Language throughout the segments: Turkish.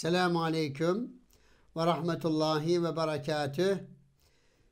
Selamun Aleyküm ve Rahmetullahi ve Berekatüh.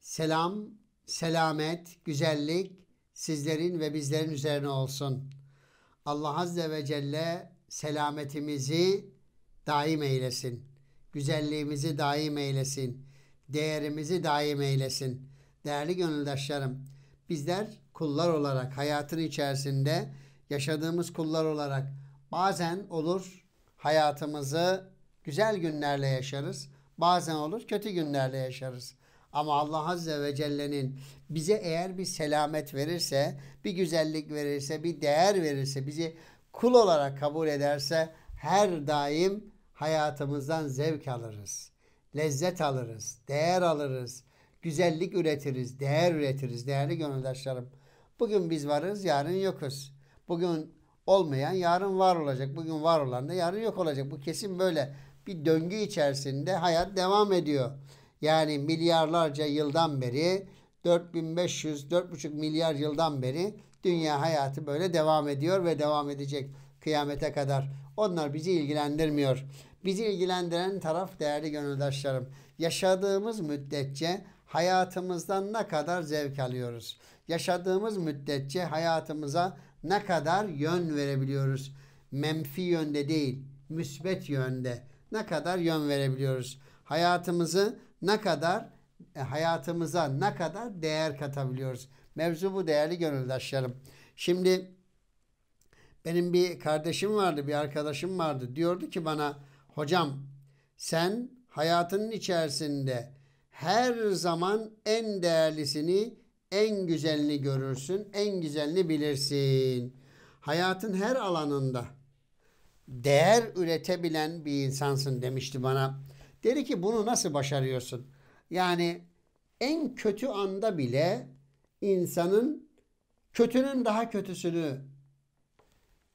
Selam, selamet, güzellik sizlerin ve bizlerin üzerine olsun. Allah Azze ve Celle selametimizi daim eylesin. Güzelliğimizi daim eylesin. Değerimizi daim eylesin. Değerli gönüldaşlarım, bizler kullar olarak hayatın içerisinde yaşadığımız kullar olarak bazen olur hayatımızı güzel günlerle yaşarız. Bazen olur kötü günlerle yaşarız. Ama Allah Azze ve Celle'nin bize eğer bir selamet verirse, bir güzellik verirse, bir değer verirse, bizi kul olarak kabul ederse her daim hayatımızdan zevk alırız. Lezzet alırız, değer alırız, güzellik üretiriz, değer üretiriz değerli gönüldaşlarım. Bugün biz varız, yarın yokuz. Bugün olmayan yarın var olacak. Bugün var olan da yarın yok olacak. Bu kesin böyle bir döngü içerisinde hayat devam ediyor. Yani milyarlarca yıldan beri 4,5 milyar yıldan beri dünya hayatı böyle devam ediyor ve devam edecek kıyamete kadar. Onlar bizi ilgilendirmiyor. Bizi ilgilendiren taraf değerli gönüldaşlarım, yaşadığımız müddetçe hayatımızdan ne kadar zevk alıyoruz. Yaşadığımız müddetçe hayatımıza ne kadar yön verebiliyoruz. Menfi yönde değil, müsbet yönde ne kadar yön verebiliyoruz. Hayatımıza ne kadar değer katabiliyoruz. Mevzu bu değerli gönüldaşlarım. Şimdi benim bir kardeşim vardı, bir arkadaşım vardı. Diyordu ki bana, hocam sen hayatının içerisinde her zaman en değerlisini, en güzelini görürsün, en güzelini bilirsin. Hayatın her alanında değer üretebilen bir insansın demişti bana. Dedi ki bunu nasıl başarıyorsun? Yani en kötü anda bile insanın kötünün daha kötüsünü,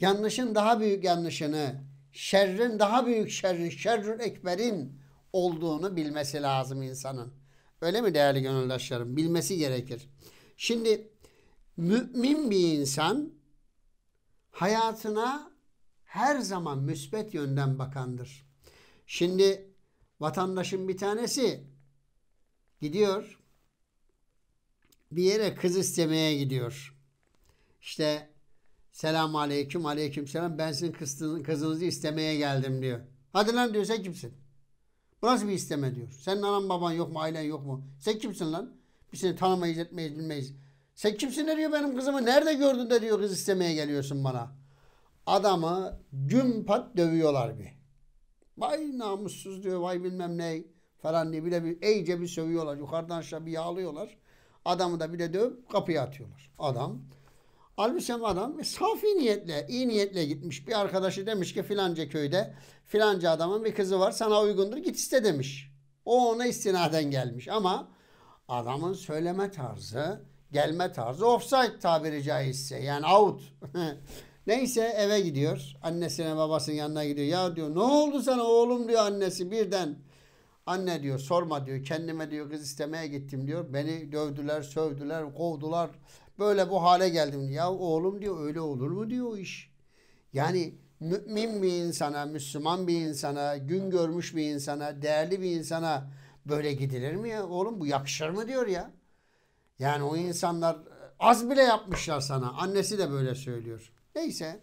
yanlışın daha büyük yanlışını, şerrin daha büyük şerrin, şerrül ekberin olduğunu bilmesi lazım insanın. Öyle mi değerli gönüldaşlarım? Bilmesi gerekir. Şimdi mümin bir insan hayatına her zaman müsbet yönden bakandır. Şimdi vatandaşın bir tanesi gidiyor bir yere, kız istemeye gidiyor. İşte selamu aleyküm, aleyküm selam, ben sizin kızınızı istemeye geldim diyor. Hadi lan diyor, sen kimsin? Bu nasıl bir isteme diyor. Senin anan baban yok mu, ailen yok mu? Sen kimsin lan? Biz seni tanımayız, etmeyiz, bilmeyiz. Sen kimsin de diyor, benim kızımı nerede gördün de diyor kız istemeye geliyorsun bana. Adamı gümpat dövüyorlar bir. Vay namussuz diyor, vay bilmem ne falan diye bile bir iyice bir sövüyorlar. Yukarıdan aşağı bir yağlıyorlar. Adamı da bir de dövüp kapıya atıyorlar. Adam safi niyetle, iyi niyetle gitmiş. Bir arkadaşı demiş ki filanca köyde filanca adamın bir kızı var, sana uygundur git iste demiş. O ona istinaden gelmiş ama adamın söyleme tarzı, gelme tarzı offside tabiri caizse, yani out. Neyse eve gidiyor, annesine babasının yanına gidiyor. Ya diyor ne oldu sana oğlum diyor annesi birden. Anne diyor sorma diyor, kendime diyor kız istemeye gittim diyor. Beni dövdüler, sövdüler, kovdular. Böyle bu hale geldim. Ya oğlum diyor öyle olur mu diyor o iş. Yani mümin bir insana, Müslüman bir insana, gün görmüş bir insana, değerli bir insana böyle gidilir mi ya? Oğlum bu yakışır mı diyor ya. Yani o insanlar az bile yapmışlar sana. Annesi de böyle söylüyor. Neyse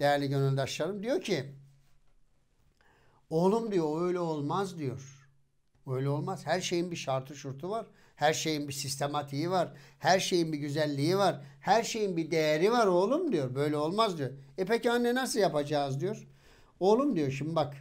değerli gönüldaşlarım diyor ki oğlum diyor öyle olmaz diyor. Öyle olmaz. Her şeyin bir şartı şurtu var. Her şeyin bir sistematiği var. Her şeyin bir güzelliği var. Her şeyin bir değeri var oğlum diyor. Böyle olmaz diyor. E peki anne nasıl yapacağız diyor. Oğlum diyor şimdi bak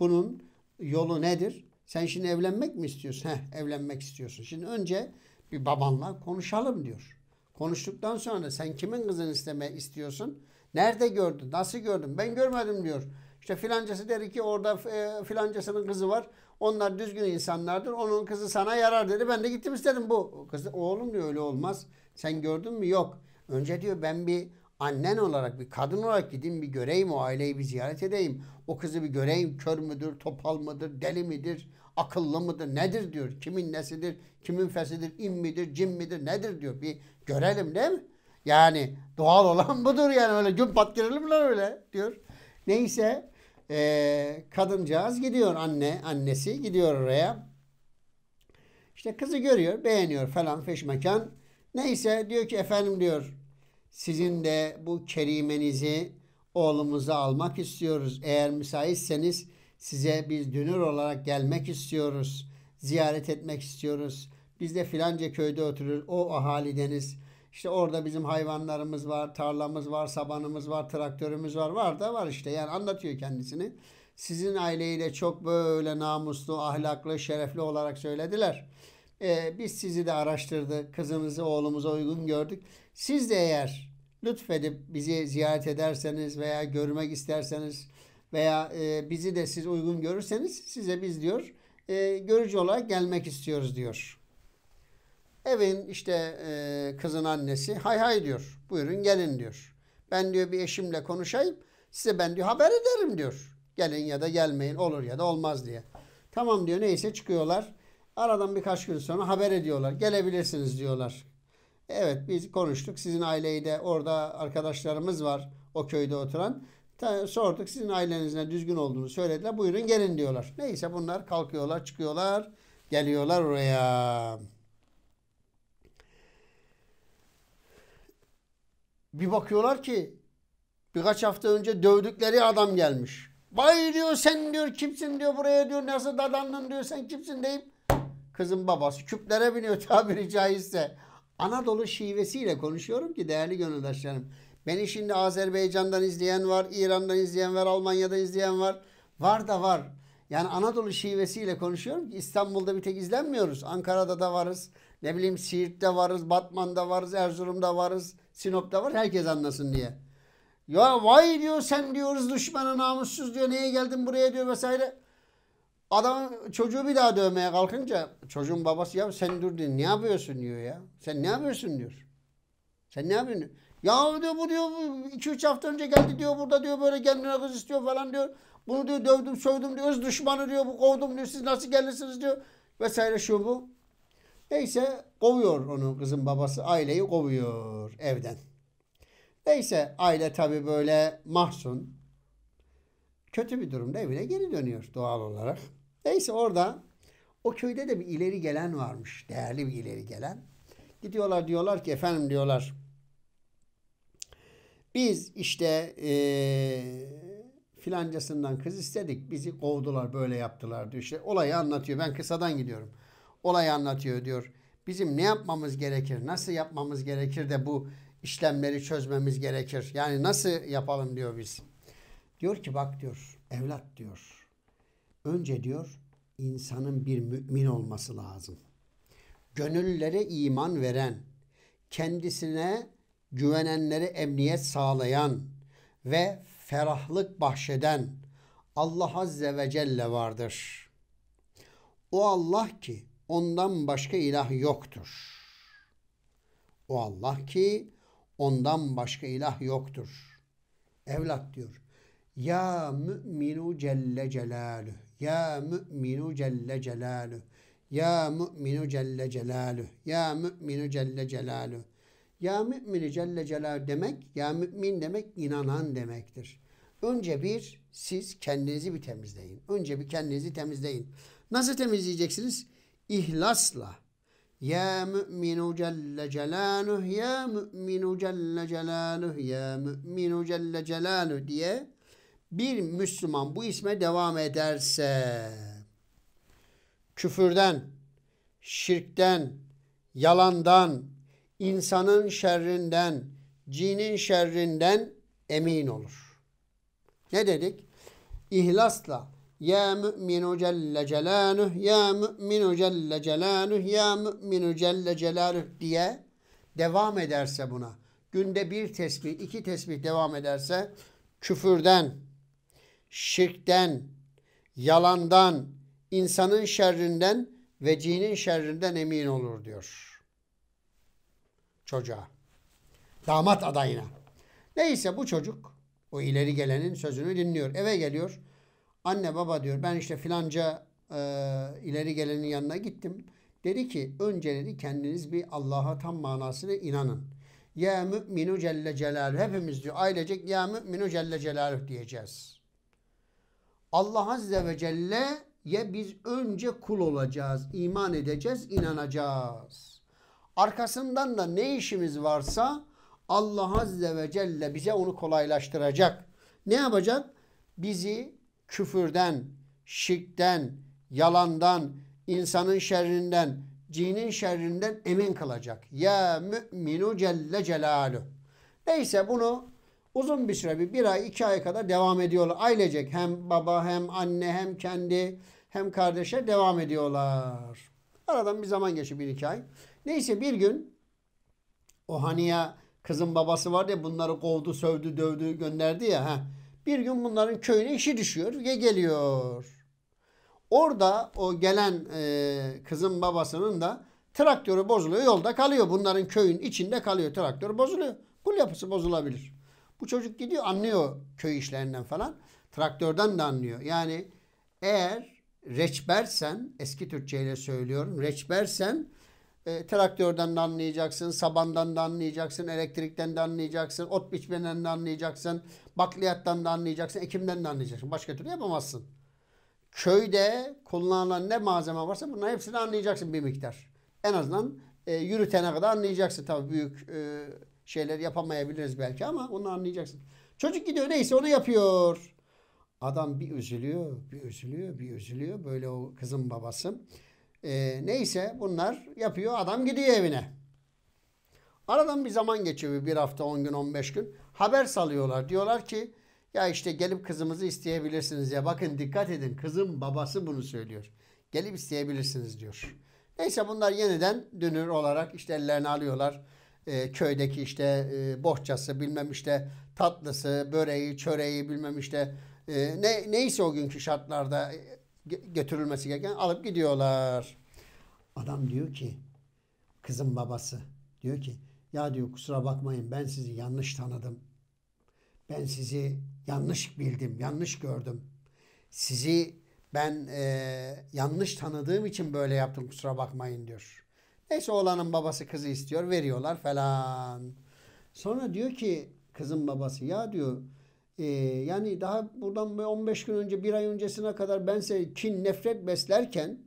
bunun yolu nedir? Sen şimdi evlenmek mi istiyorsun? Evlenmek istiyorsun. Şimdi önce bir babanla konuşalım diyor. Konuştuktan sonra sen kimin kızını istiyorsun? Nerede gördün? Nasıl gördün? Ben görmedim diyor. İşte filancası der ki orada filancasının kızı var. Onlar düzgün insanlardır. Onun kızı sana yarar dedi. Ben de gittim istedim bu. Kız oğlum diyor öyle olmaz. Sen gördün mü? Yok. Önce diyor ben bir annen olarak, bir kadın olarak gideyim bir göreyim o aileyi, bir ziyaret edeyim. O kızı bir göreyim. Kör müdür, topal mıdır, deli midir, akıllı mıdır, nedir diyor. Kimin nesidir, kimin fesidir, in midir, cin midir, nedir diyor. Bir görelim değil mi? Yani doğal olan budur yani öyle gün pat girelim lan öyle diyor. Neyse kadıncağız gidiyor, annesi gidiyor oraya. İşte kızı görüyor, beğeniyor falan feşmekan. Neyse diyor ki efendim diyor, sizin de bu kerimenizi oğlumuza almak istiyoruz. Eğer müsaitseniz size biz dünür olarak gelmek istiyoruz. Ziyaret etmek istiyoruz. Biz de filanca köyde oturur. O ahalideniz. İşte orada bizim hayvanlarımız var, tarlamız var, sabanımız var, traktörümüz var. Var da var işte. Yani anlatıyor kendisini. Sizin aileyle çok böyle namuslu, ahlaklı, şerefli olarak söylediler. Biz sizi de araştırdık. Kızınızı oğlumuza uygun gördük. Siz de eğer lütfedip bizi ziyaret ederseniz veya görmek isterseniz veya bizi de siz uygun görürseniz size biz diyor görücü olarak gelmek istiyoruz diyor. Evin işte kızın annesi hay hay diyor. Buyurun gelin diyor. Ben diyor bir eşimle konuşayım. Size ben diyor haber ederim diyor. Gelin ya da gelmeyin, olur ya da olmaz diye. Tamam diyor, neyse çıkıyorlar. Aradan birkaç gün sonra haber ediyorlar. Gelebilirsiniz diyorlar. Evet biz konuştuk. Sizin aileyi de orada arkadaşlarımız var o köyde oturan. Sorduk, sizin ailenizle düzgün olduğunu söylediler. Buyurun gelin diyorlar. Neyse bunlar kalkıyorlar, çıkıyorlar, geliyorlar oraya. Bir bakıyorlar ki birkaç hafta önce dövdükleri adam gelmiş. Vay diyor, sen diyor kimsin diyor, buraya diyor nasıl dadandın diyor, sen kimsin deyip kızın babası küplere biniyor tabiri caizse. Anadolu şivesiyle konuşuyorum ki değerli gönüldaşlarım. Beni şimdi Azerbaycan'dan izleyen var, İran'dan izleyen var, Almanya'da izleyen var. Var da var. Yani Anadolu şivesiyle konuşuyorum ki İstanbul'da bir tek izlenmiyoruz. Ankara'da da varız. Ne bileyim Siirt'te varız, Batman'da varız, Erzurum'da varız, Sinop'ta var. Herkes anlasın diye. Ya vay diyor sen diyoruz düşmana namussuz diyor. Neye geldin buraya diyor vesaire. Adam çocuğu bir daha dövmeye kalkınca çocuğun babası ya sen dur diyor. Ne yapıyorsun diyor ya. Sen ne yapıyorsun diyor. Sen ne yapıyorsun diyor. Ya diyor bu diyor 2-3 hafta önce geldi diyor burada diyor böyle kendine kız istiyor falan diyor. Bunu diyor dövdüm sövdüm diyor. Öz düşmanı diyor, bu kovdum diyor. Siz nasıl gelirsiniz diyor. Vesaire şu bu. Neyse kovuyor onu kızın babası. Aileyi kovuyor evden. Neyse aile tabii böyle mahzun. Kötü bir durumda evine geri dönüyor doğal olarak. Neyse orada o köyde de bir ileri gelen varmış. Değerli bir ileri gelen. Gidiyorlar diyorlar ki efendim diyorlar. Biz işte filancasından kız istedik. Bizi kovdular, böyle yaptılar diyor. İşte olayı anlatıyor. Ben kısadan gidiyorum. Olayı anlatıyor diyor. Bizim ne yapmamız gerekir? Nasıl yapmamız gerekir de bu işlemleri çözmemiz gerekir? Yani nasıl yapalım diyor biz. Diyor ki bak diyor evlat diyor. Önce diyor insanın bir mümin olması lazım. Gönüllere iman veren, kendisine güvenenlere emniyet sağlayan ve ferahlık bahşeden Allah Azze ve Celle vardır. O Allah ki ondan başka ilah yoktur. O Allah ki ondan başka ilah yoktur. Evlat diyor. Ya mü'minu celle celaluhu. Ya mü'minu celle celaluhu. Ya mü'minu celle celaluhu. Ya mü'minu celle celaluhu. Ya mü'mini celle celal demek, ya mü'min demek inanan demektir. Önce bir siz kendinizi bir temizleyin. Önce bir kendinizi temizleyin. Nasıl temizleyeceksiniz? İhlasla. Ya mü'minu celle celaluhu, ya mü'minu celle celaluhu, ya mü'minu celle celaluhu diye bir Müslüman bu isme devam ederse küfürden, şirkten, yalandan, İnsanın şerrinden, cinin şerrinden emin olur. Ne dedik? İhlasla. Ya mü'minu celle celaluhu, ya mü'minu celle celaluhu, ya mü'minu celle celaluhu diye devam ederse buna. Günde bir tesbih, iki tesbih devam ederse küfürden, şirkten, yalandan, insanın şerrinden ve cinin şerrinden emin olur diyor. Çocuğa. Damat adayına. Neyse bu çocuk o ileri gelenin sözünü dinliyor. Eve geliyor. Anne baba diyor ben işte filanca ileri gelenin yanına gittim. Dedi ki önce dedi kendiniz bir Allah'a tam manasına inanın. Ya mü'minu celle celaluhu. Hepimiz diyor ailecek ya mü'minu celle celaluhu diyeceğiz. Allah Azze ve Celle'ye biz önce kul olacağız, iman edeceğiz, inanacağız. Arkasından da ne işimiz varsa Allah Azze ve Celle bize onu kolaylaştıracak. Ne yapacak? Bizi küfürden, şirkten, yalandan, insanın şerrinden, cinin şerrinden emin kılacak. Ya mü'minu celle celaluhu. Neyse bunu uzun bir süre, bir ay, iki ay kadar devam ediyorlar. Ailecek hem baba hem anne hem kendi hem kardeşe devam ediyorlar. Aradan bir zaman geçiyor, bir iki ay. Neyse bir gün o hani ya kızın babası vardı ya, bunları kovdu, sövdü, dövdü, gönderdi ya. Bir gün bunların köyüne işi düşüyor ve geliyor. Orada o gelen kızın babasının da traktörü bozuluyor. Yolda kalıyor. Bunların köyün içinde kalıyor. Traktörü bozuluyor. Kul yapısı bozulabilir. Bu çocuk gidiyor, anlıyor köy işlerinden falan. Traktörden de anlıyor. Yani eğer reçbersen, eski Türkçeyle söylüyorum, reçbersen traktörden de anlayacaksın, sabandan da anlayacaksın, elektrikten de anlayacaksın, ot biçmeden de anlayacaksın, bakliyattan da anlayacaksın, ekimden de anlayacaksın. Başka türlü yapamazsın. Köyde kullanılan ne malzeme varsa bunların hepsini anlayacaksın bir miktar. En azından yürütene kadar anlayacaksın. Tabii büyük şeyler yapamayabiliriz belki ama onu anlayacaksın. Çocuk gidiyor, neyse onu yapıyor. Adam bir üzülüyor, bir üzülüyor, bir üzülüyor. Böyle o kızın babası. Neyse bunlar yapıyor. Adam gidiyor evine. Aradan bir zaman geçiyor. Bir hafta, 10 gün, 15 gün. Haber salıyorlar. Diyorlar ki ya işte gelip kızımızı isteyebilirsiniz ya. Bakın dikkat edin. Kızın babası bunu söylüyor. Gelip isteyebilirsiniz diyor. Neyse bunlar yeniden dünür olarak işte ellerini alıyorlar. Köydeki işte bohçası, bilmem işte tatlısı, böreği, çöreği, bilmem işte neyse o günkü şartlarda götürülmesi gereken alıp gidiyorlar. Adam diyor ki, kızın babası diyor ki ya diyor kusura bakmayın ben sizi yanlış tanıdım. Ben sizi yanlış bildim, yanlış gördüm. Sizi ben yanlış tanıdığım için böyle yaptım, kusura bakmayın diyor. Neyse oğlanın babası kızı istiyor, veriyorlar falan. Sonra diyor ki kızın babası ya diyor yani daha buradan 15 gün önce, bir ay öncesine kadar ben size kin, nefret beslerken,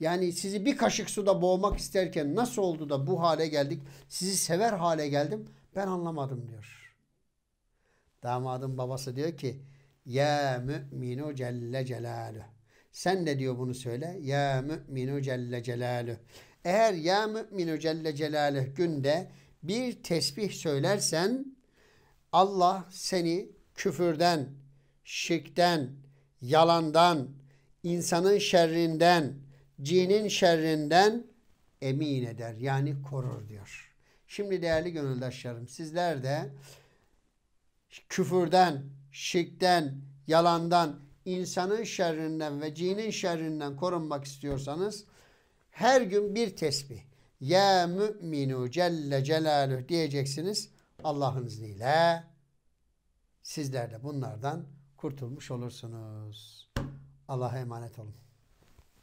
yani sizi bir kaşık suda boğmak isterken nasıl oldu da bu hale geldik, sizi sever hale geldim, ben anlamadım diyor. Damadın babası diyor ki ya mü'minu celle celaluhu. Sen de diyor bunu söyle. Ya mü'minu celle celaluhu. Eğer ya mü'minu celle celaluhu günde bir tesbih söylersen Allah seni küfürden, şirkten, yalandan, insanın şerrinden, cinin şerrinden emin eder. Yani korur diyor. Şimdi değerli gönüldaşlarım, sizler de küfürden, şirkten, yalandan, insanın şerrinden ve cinin şerrinden korunmak istiyorsanız her gün bir tesbih. Ya mü'minu celle celaluhu diyeceksiniz. Allah'ın izniyle sizler de bunlardan kurtulmuş olursunuz. Allah'a emanet olun.